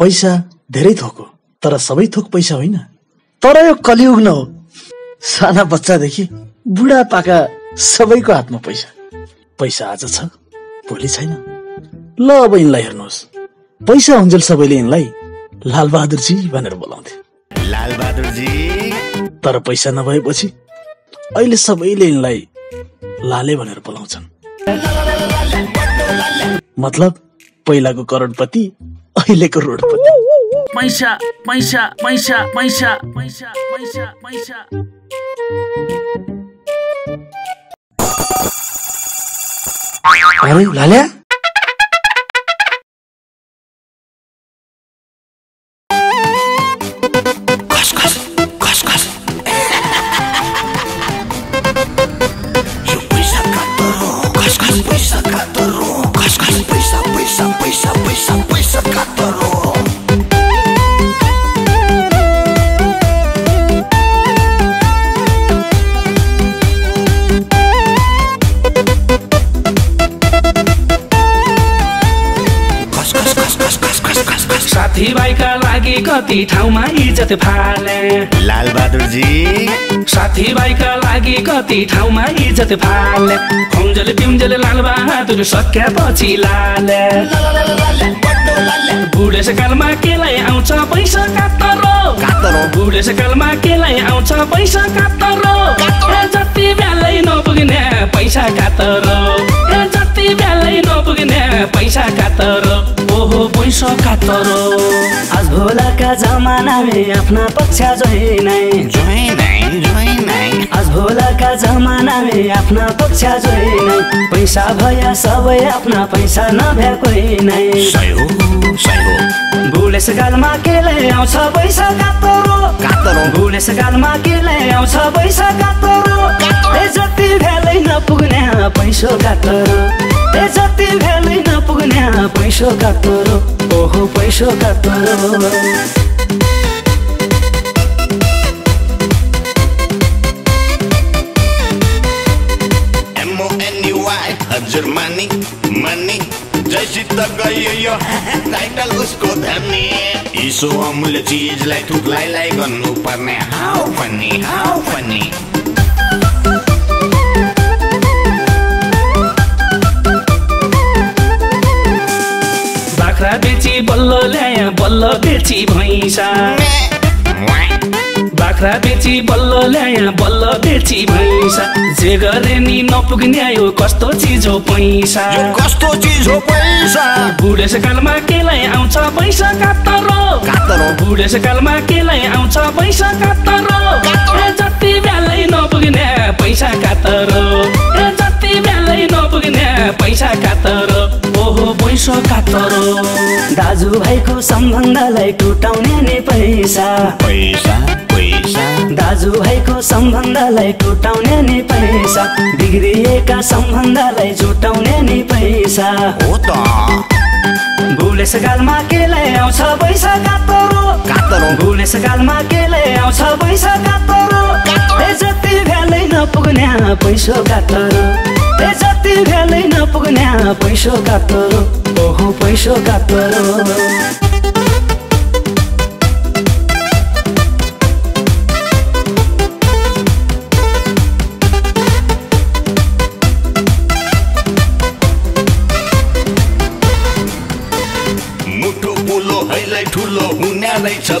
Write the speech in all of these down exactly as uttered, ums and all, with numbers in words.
पैसा धेरै थोक हो तर सबै थोक पैसा होइन। तर यो कलियुग न हो, साना बच्चादेखि बुढापाका सबैको हातमा पैसा। पैसा आज छ भोलि छैन। ल अब यिनलाई हेर्नुहोस्, पैसा हुन्जेल सबैले यिनलाई लालबहादुरजी भनेर बोलाउँथे, लालबहादुरजी। तर पैसा नभएपछि अहिले सबैले यिनलाई लाले भनेर बोलाउँछन्। मतलब पहिलाको करोडपति अहिलेको रोडपति। पैसा पैसा पैसा पैसा पैसा पैसा पैसा। अरे लाल्या, साथीभाइका लागि कति ठाउँमा इज्जत फाले लालबहादुरजी, साथीभाइका लागि कति ठाउँमा इज्जत फाले। खुन्जल पिउन्जल लालबहादुर सकेपछि लाले, बुढेसकालमा केलाई आउँछ पैसा कात्तरो कात्तरो, बुढेसकालमा केलाई आउँछ पैसा कात्तरो। जति बेलै नपुग्ने पैसा कात्तरो, जति बेलै नपुग्ने पैसा कात्तरो। ओहो पैसा कात्तरो, आज भोलाका जमानामा आफ्ना पक्ष जोइनै जोइनै जोइनै, आज भोलाका जमानामा आफ्ना पक्ष जोइनै। पैसा भया सबै आफ्ना, पैसा नभए कोही नै। बुढेसकालमा केलाई आउँछ पैसा कात्तरो कात्तरो, बुढेसकालमा केलाई आउँछ पैसा कात्तरो। जति भेलै नपुग्ने पैसा कात्तरो, जति भेलै नपुग्ने पैसा कात्तरो। ओहो पैसा कात्तरो। Germany, money, जैसी तब गई यो टाइटल उसको धनी। इसो अमूल्य चीजलाई थुप्लाई गर्नु पर्ने, हाउ फनी हाउ फनी। बाख्रा बेची बल्लो ल्याया, बल्लो बेची भैँसा, बाख्रा बेची बल्लो ल्याया, बल्लो बेची भैँसा। जे गरे नि नपुग्ने आयो कस्तो चिज हो पैसा, कस्तो चिज हो पैसा। बुढेसकालमा केलाई आउँछ पैसा कात्तरो कात्तरो, बुढेसकालमा केलाई आउँछ पैसा कात्तरो। जति बेलै नपुग्ने पैसा कात्तरो, जति बेलै नपुग्ने पैसा कात्तरो। ओहो पैसा कात्तरो, दाजुभाइको सम्बन्धलाई टुटाउने नि पैसा पैसा पैसा। दाजुभाइको सम्बन्धलाई टुटाउने नि पैसा, बिग्रिएका सम्बन्धलाई जुटाउने नि पैसा। हो त बुढेसकालमा केलाई आउँछ पैसा कात्तरो कात्तरो, बुढेसकालमा केलाई आउँछ पैसा कात्तरो। जति भेलै नपुग्ने पैसा कात्तरो, जति भेलै नपुग्ने पैसा कात्तरो। ओहो पैसा कात्तरो।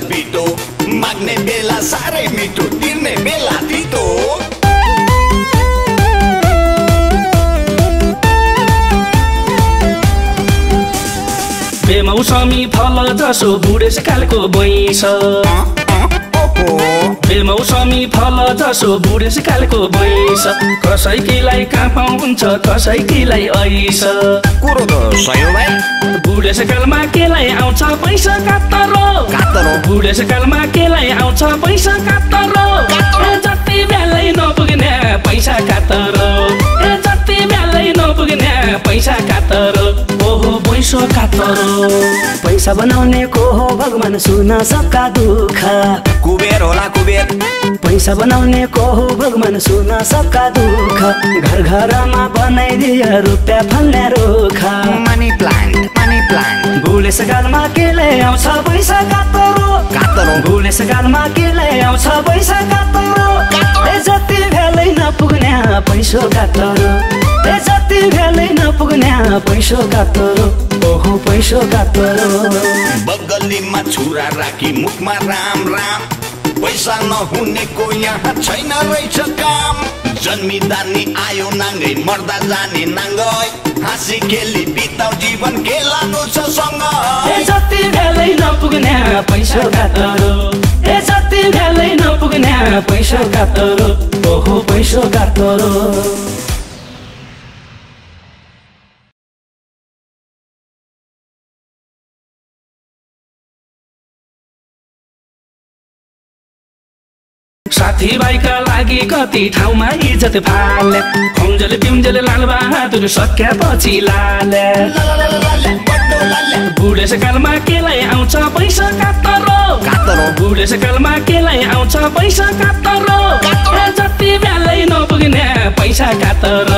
पिटो माग्ने बेला साह्रै मिठो, तिर्ने बेला तितो। बेमौसमी फल जसो बुढेसकालको बैँस, बेमौसमी फल जसो बुढेसकालको बैँस। कसैकीलाई काँपौँ हुन्छ, कसैकीलाई ऐस। बुढेसकालमा केलाई आउँछ पैसा कात्तरो कात्तरो, बुढेसकालमा केलाई आउँछ पैसा कात्तरो। जति बेलै नपुग्ने पैसा कात्तरो, जति बेलै नपुग्ने पैसा कात्तरो। ओहो पैसा कात्तरो, पैसा बनाउने को हो भगवान, सुना सबका दुःख कुबेर होला कुबेर। पैसा बनाउने को हो भगवान, सुना सबका दुःख। घर घरमा बनाइदिए रुपैयाँ फल्ने रुखा, money plant money plant. Slang bule segalma ke le ausa paisa kattaro kattaro bule segalma ke le ausa paisa kattaro e jati bhelai na pugna paiso kattaro e jati bhelai na pugna paiso kattaro oho paiso kattaro bagali ma chura raki mukma ram ram paisa na hunne ko yaha chaina raicha kaam janmida ni ayo nangai marda jane nangai hasi kheli bitau jivan kelanu cha sanga e jati bhelai na pugna paiso kattaro e jati bhelai na pugna paiso kattaro oho paiso kattaro। साथी भाई का लागी कति ठाउँमा इज्जत फाले खुम्जल पिम्जल लाल बहादुर सकेपछि लाले बुढेसकालमा केलाई आउँछ पैसा कात्तरो कात्तरो बुढेसकालमा केलाई आउँछ पैसा कात्तरो जति बेलै नपुग्ने पैसा कात्तरो